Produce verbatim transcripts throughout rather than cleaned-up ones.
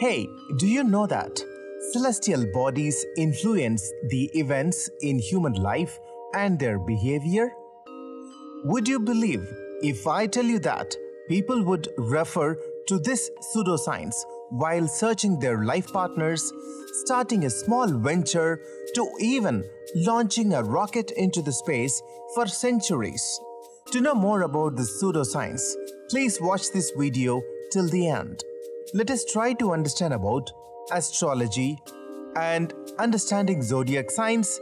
Hey, do you know that celestial bodies influence the events in human life and their behavior? Would you believe if I tell you that people would refer to this pseudoscience while searching their life partners, starting a small venture, to even launching a rocket into the space for centuries? To know more about this pseudoscience, please watch this video till the end. Let us try to understand about astrology and understanding zodiac signs,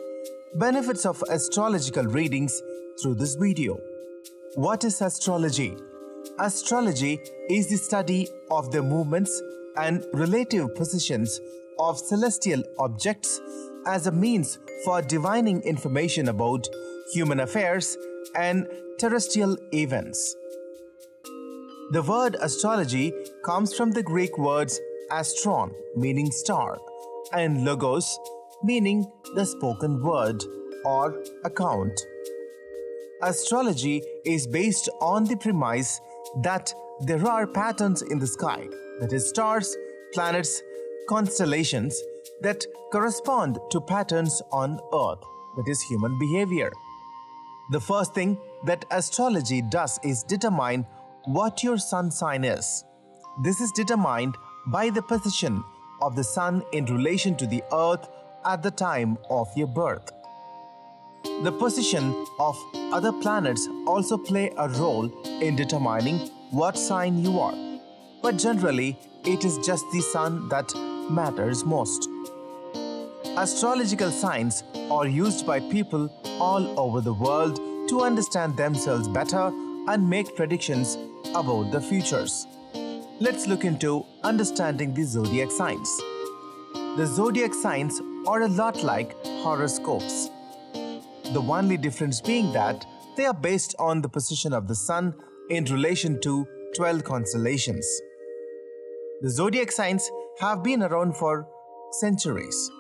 benefits of astrological readings through this video. What is astrology? Astrology is the study of the movements and relative positions of celestial objects as a means for divining information about human affairs and terrestrial events. The word astrology comes from the Greek words astron, meaning star, and logos, meaning the spoken word or account. Astrology is based on the premise that there are patterns in the sky, that is, stars, planets, constellations, that correspond to patterns on Earth, that is, human behavior. The first thing that astrology does is determine what your sun sign is. This is determined by the position of the sun in relation to the Earth at the time of your birth. The position of other planets also play a role in determining what sign you are, but generally it is just the sun that matters most. Astrological signs are used by people all over the world to understand themselves better and make predictions about the futures. Let's look into understanding the zodiac signs. The zodiac signs are a lot like horoscopes. The only difference being that they are based on the position of the sun in relation to twelve constellations. The zodiac signs have been around for centuries,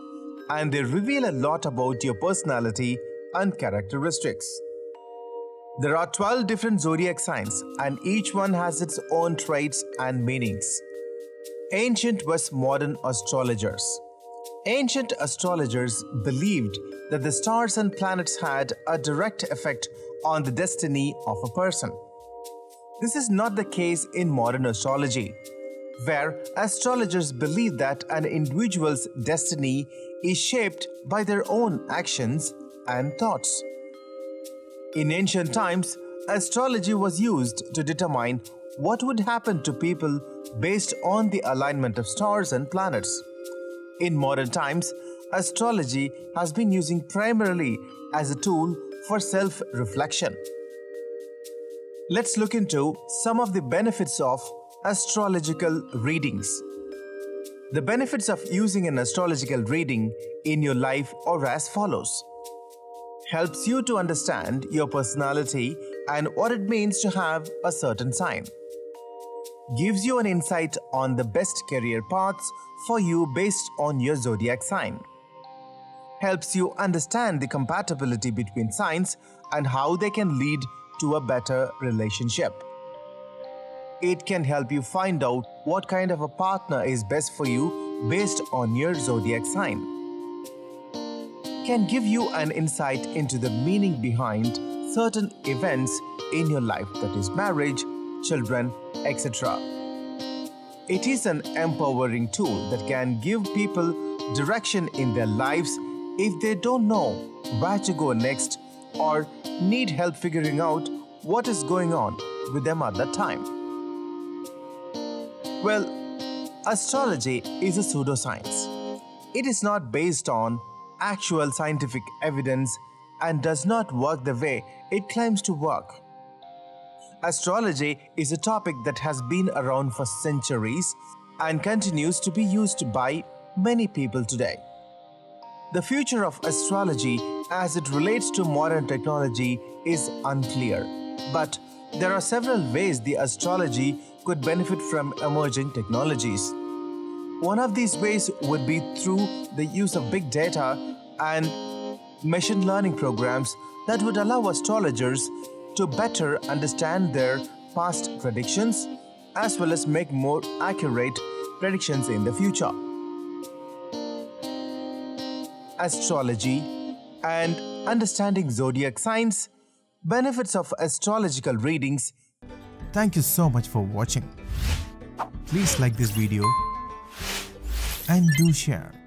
and they reveal a lot about your personality and characteristics. There are twelve different zodiac signs, and each one has its own traits and meanings. Ancient versus modern astrologers. Ancient astrologers believed that the stars and planets had a direct effect on the destiny of a person. This is not the case in modern astrology, where astrologers believe that an individual's destiny is shaped by their own actions and thoughts. In ancient times, astrology was used to determine what would happen to people based on the alignment of stars and planets. In modern times, astrology has been used primarily as a tool for self-reflection. Let's look into some of the benefits of astrological readings. The benefits of using an astrological reading in your life are as follows. Helps you to understand your personality and what it means to have a certain sign. Gives you an insight on the best career paths for you based on your zodiac sign. Helps you understand the compatibility between signs and how they can lead to a better relationship. It can help you find out what kind of a partner is best for you based on your zodiac sign. Can give you an insight into the meaning behind certain events in your life, that is marriage, children, et cetera. It is an empowering tool that can give people direction in their lives if they don't know where to go next or need help figuring out what is going on with them at that time. Well, astrology is a pseudoscience. It is not based on actual scientific evidence and does not work the way it claims to work. Astrology is a topic that has been around for centuries and continues to be used by many people today. The future of astrology as it relates to modern technology is unclear, but there are several ways the astrology could benefit from emerging technologies. One of these ways would be through the use of big data and machine learning programs that would allow astrologers to better understand their past predictions as well as make more accurate predictions in the future, astrology, and understanding zodiac signs, benefits of astrological readings. Thank you so much for watching. Please like this video and do share.